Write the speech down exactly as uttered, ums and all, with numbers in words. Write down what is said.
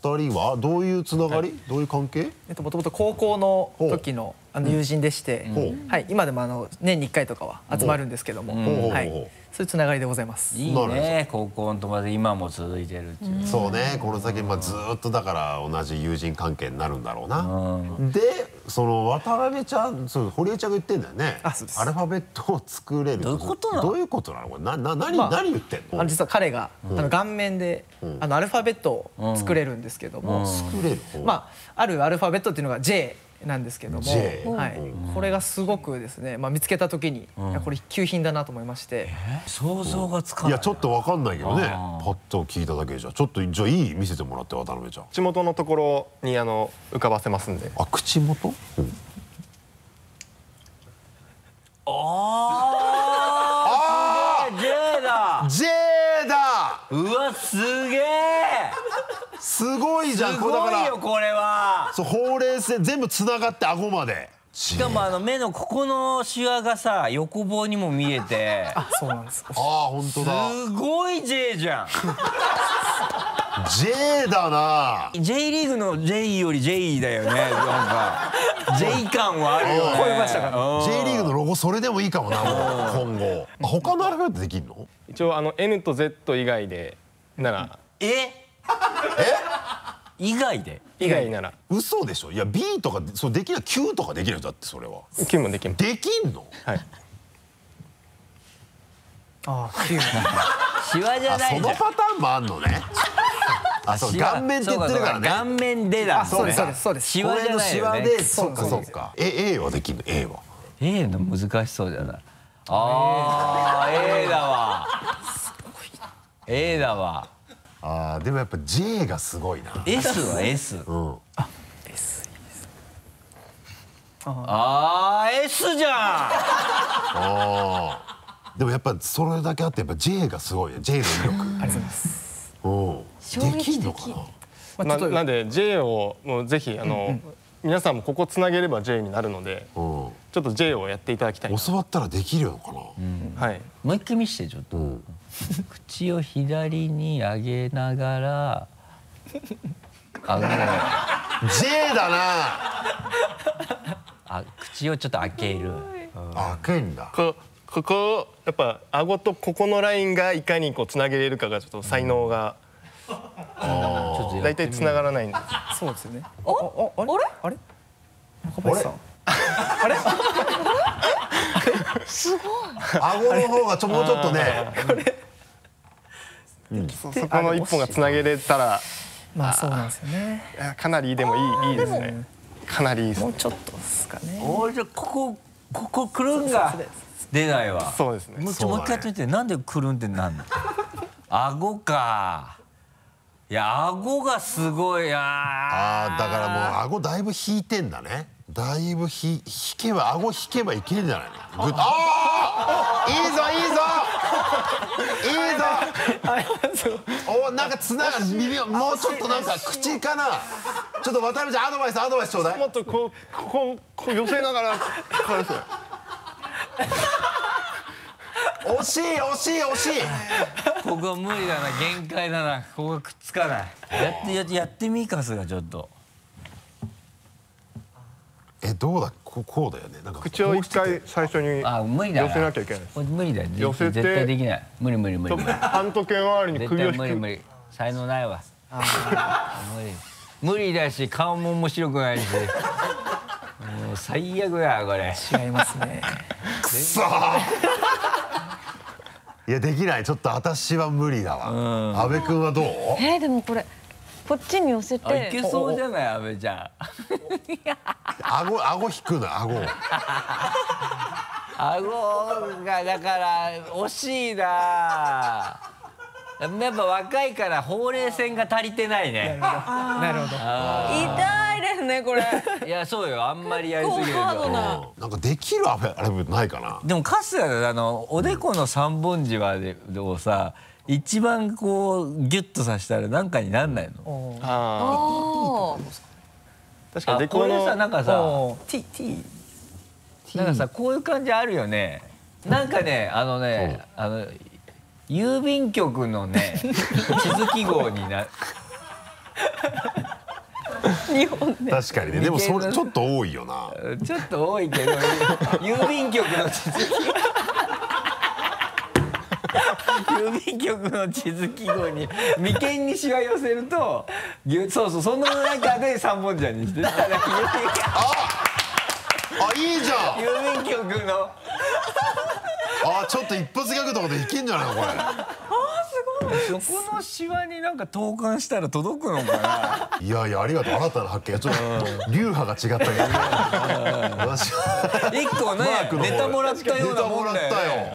ふたりはどういうつながり、はい、どういう関係？えっともともと高校の時のあの友人でして、うん、はい、今でもあの年にいっかいとかは集まるんですけども、うん、はい、そういうつながりでございます。いいね、高校の友達今も続いてるっていう、うん、そうね、この先まあずっとだから同じ友人関係になるんだろうな、うん、でその渡辺ちゃん、そう堀江ちゃんが言ってんだよね。あ、そうです。アルファベットを作れる。どういうことなの？どういうことなのこれ、なな何、まあ、何言ってんの？あの実は彼が、うん、あの顔面で、うん、あのアルファベットを作れるんですけども、作れる、まああるアルファベットっていうのが ジェイなんですけども、はい、これがすごくですね、まあ、見つけた時に、うん、これ急品だなと思いまして。えー、想像がつかない。いやちょっと分かんないけどね、パッと聞いただけじゃちょっとじゃあいい見せてもらって。渡辺ちゃん口元のところにあの浮かばせますんで。あ、口元、うん、あーあーすげー ジェイ だ ジェイ だ。うわすげえすごいじゃん。すごいよこれは。そう、ほうれい線全部つながって顎まで。しかもあの目のここのシワがさ横棒にも見えて。あ、そうなんです。ああ本当だ。すごい ジェイ じゃんJ だな。 J リーグの J より J だよね。なんか J 感はあるよね。超えましたから J リーグのロゴそれでもいいかもな今後。他のアルファベットできるの？一応あの エヌ と ゼット 以外でなら。ええ？以外で？以外なら。嘘でしょ。いや ビー とかそうできない。 キュー とかできる。だってそれは キュー もできます。できんの？はい。ああ キュー シワじゃないじゃん。そのパターンもあんのね。あ、そう、顔面って言ってるからね。顔面でだ。そうですそうですそうです。シワじゃないよね。そうかそうか。え エー はできんの？ エー は エー の難しそうじゃない。ああ エー だわ。すごいな。エー だわ。あーでもやっぱ ジェイ がすごいな。 エス は エス、 うん、あ エス、 あー エス じゃんあーでもやっぱそれだけあってやっぱ ジェイ がすごいね。 ジェイ の威力ありがとうございます。うん、できんのかな。まあ、なんで ジェイ をもうぜひあの、うんうん、皆さんもここつなげれば ジェイ になるので、うん、ちょっと ジェイ をやっていただきたい。教わったらできるのかな、うん、はい。もう一回見せてちょっと、うん、口を左に上げながら上げながら ジェイ だなあ。口をちょっと開ける。開けんだ。こここやっぱ顎とここのラインがいかにこうつなげれるかがちょっと才能が、うん、あ大体つながらないんです。そうですよね。ああれあれ中林さんあれすごい。顎の方がちょもうちょっとねこれうん、そ, そこの一本がつなげれたら、まあそうなんですよね。かなりでもいいいいですね。かなりいいですね。もうちょっとですかね。おお、じゃあここここくるんが出ないわ。そうですね。もうちょもう一回やってみて。なんでくるんってなんの？顎か。いや顎がすごいや。ああだからもう顎だいぶ引いてんだね。だいぶひ引けば顎引けばいけるんじゃないの？グッと。ああいいぞいいぞ。いいぞお、なんかつながる耳をもうちょっとなんか口かな。ちょっと渡辺ちゃんアドバイスアドバイスちょうだい。もっとこうこうこう寄せながら返す惜しい惜しい惜しいここは無理だな、限界だな。ここがくっつかない。やってやってみ、かすがちょっとえ、どうだ、こうだよね。なんか口を一回最初に寄せなきゃいけない。無理だよ。寄せて絶対できない。無理無理無理。ハント拳周りに首を引く。無理無理。才能ないわ。無理無理だし、顔も面白くないし。もう最悪やこれ。違いますね。くそー。いやできない。ちょっと私は無理だわ。阿部君はどう？えー、でもこれ。こっちに寄せて。いけそうじゃない、阿部ちゃん。いや。顎、顎引くな、顎。顎がだから惜しいな。やっぱ若いからほうれい線が足りてないね。なるほど。痛いですね、これ。いや、そうよ、あんまりやりすぎると。なんかできる、あれ、あれないかな。でも、かすや、あの、おでこの三本じわで、をさ。一番こうギュッとさせたらなんかになんないの？ああ、確かにデコのなんかさ、T T なんかさこういう感じあるよね。なんかねあのねあの郵便局のね地図記号になにほんね。確かにね。でもそれちょっと多いよな。ちょっと多いけど郵便局の地図記郵便局の地図記号に眉間にしわ寄せると、そうそう、その中で三本茶にしてたらあ、いいじゃん。郵便局のあ、ちょっと一発ギャグとかでいけんじゃないのこれ。あーすごい。そこのシワになんか投函したら届くのかな。いやいや、ありがとう、新たな発見。ちょっと流派が違ったけどいっこねネタもらったようなもんだよね。